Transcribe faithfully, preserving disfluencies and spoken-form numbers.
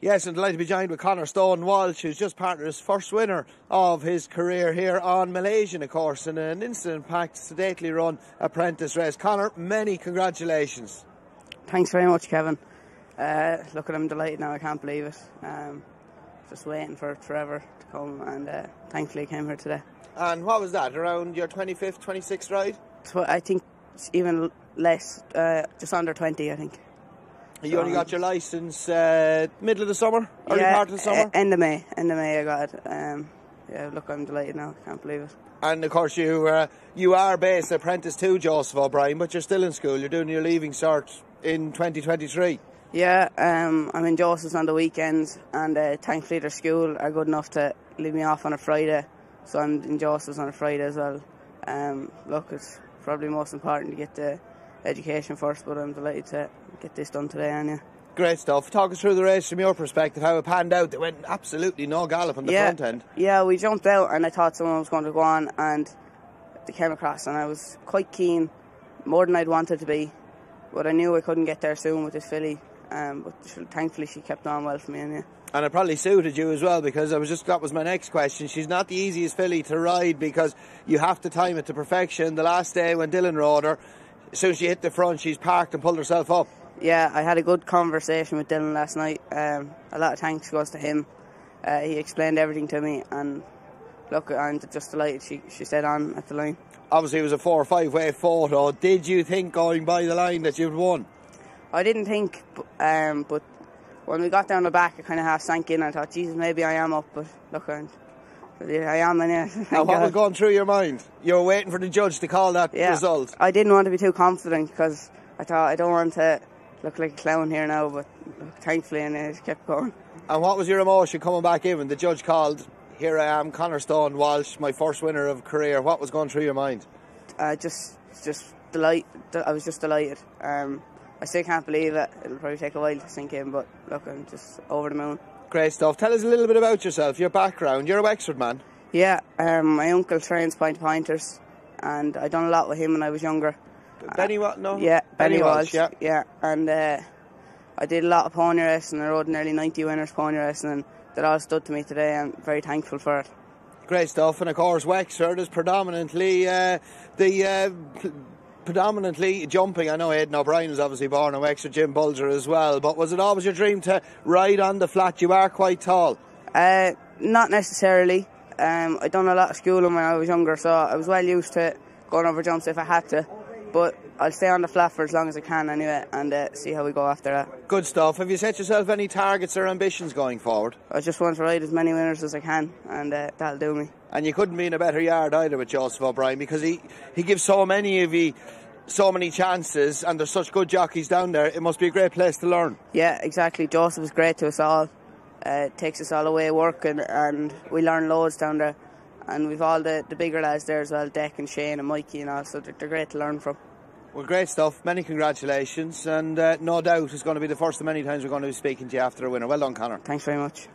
Yes, and delighted to be joined with Conor Stone-Walsh, who's just partnered his first winner of his career here on Malaysian, of course, in an incident-packed, sedately run apprentice race. Conor, many congratulations. Thanks very much, Kevin. Uh, look, I'm delighted now, I can't believe it. Um, just waiting for it forever to come, and uh, thankfully I came here today. And what was that, around your twenty-fifth, twenty-sixth ride? So I think it's even less, uh, just under twenty, I think. You only got your licence uh, middle of the summer, early yeah, part of the summer? End of May, end of May I got it. Um, yeah, look, I'm delighted now, I can't believe it. And of course you uh, you are based apprentice to Joseph O'Brien, but you're still in school, you're doing your leaving cert in twenty twenty-three. Yeah, um, I'm in Joseph's on the weekends, and uh, thankfully their school are good enough to leave me off on a Friday, so I'm in Joseph's on a Friday as well. Um, look, it's probably most important to get the education first, but I'm delighted to get this done today, aren't you? Great stuff. Talk us through the race from your perspective, how it panned out. There went absolutely no gallop on the yeah, front end. Yeah, we jumped out and I thought someone was going to go on, and they came across, and I was quite keen, more than I'd wanted to be, but I knew I couldn't get there soon with this filly, um, but she, thankfully she kept on well for me, aren't you? And it probably suited you as well, because I was just, that was my next question. She's not the easiest filly to ride because you have to time it to perfection. The last day when Dylan rode her, as soon as she hit the front, she's parked and pulled herself up. Yeah, I had a good conversation with Dylan last night. Um, a lot of thanks goes to him. Uh, he explained everything to me, and look, I'm just delighted she, she stayed on at the line. Obviously, it was a four or five way photo. Did you think going by the line that you'd won? I didn't think, um, but when we got down the back, I kind of half sank in. I thought, Jesus, maybe I am up, but look, I'm... I am in it. Now, what was going through your mind? You were waiting for the judge to call that yeah, result. I didn't want to be too confident because I thought I don't want to look like a clown here now, but thankfully and it kept going. And what was your emotion coming back in when the judge called, here I am, Conor Stone-Walsh, my first winner of career? What was going through your mind? Uh, just just delight. I was just delighted. Um, I still can't believe it. It'll probably take a while to sink in, but look, I'm just over the moon. Great stuff. Tell us a little bit about yourself, your background. You're a Wexford man. Yeah, um, my uncle trains Point Pointers, and I done a lot with him when I was younger. Benny Walsh? No? Yeah, Benny, Benny Walsh. Walsh yeah. yeah, and uh, I did a lot of pony racing. I rode nearly ninety winners pony racing, and that all stood to me today. I'm very thankful for it. Great stuff, and of course Wexford is predominantly uh, the... Uh, predominantly jumping. I know Aidan O'Brien is obviously born in Wexford, Jim Bulger as well, but was it always your dream to ride on the flat? You are quite tall. Uh, not necessarily. Um, I done a lot of schooling when I was younger, so I was well used to going over jumps if I had to, but I'll stay on the flat for as long as I can anyway, and uh, see how we go after that. Good stuff. Have you set yourself any targets or ambitions going forward? I just want to ride as many winners as I can, and uh, that'll do me. And you couldn't be in a better yard either with Joseph O'Brien, because he, he gives so many of you so many chances, and there's such good jockeys down there. It must be a great place to learn. Yeah, exactly. Joseph is great to us all. Uh, takes us all away working, and we learn loads down there. And we've all the, the bigger lads there as well, Deck and Shane and Mikey and all, so they're, they're great to learn from. Well, great stuff. Many congratulations, and uh, no doubt it's going to be the first of many times we're going to be speaking to you after a winner. Well done, Conor. Thanks very much.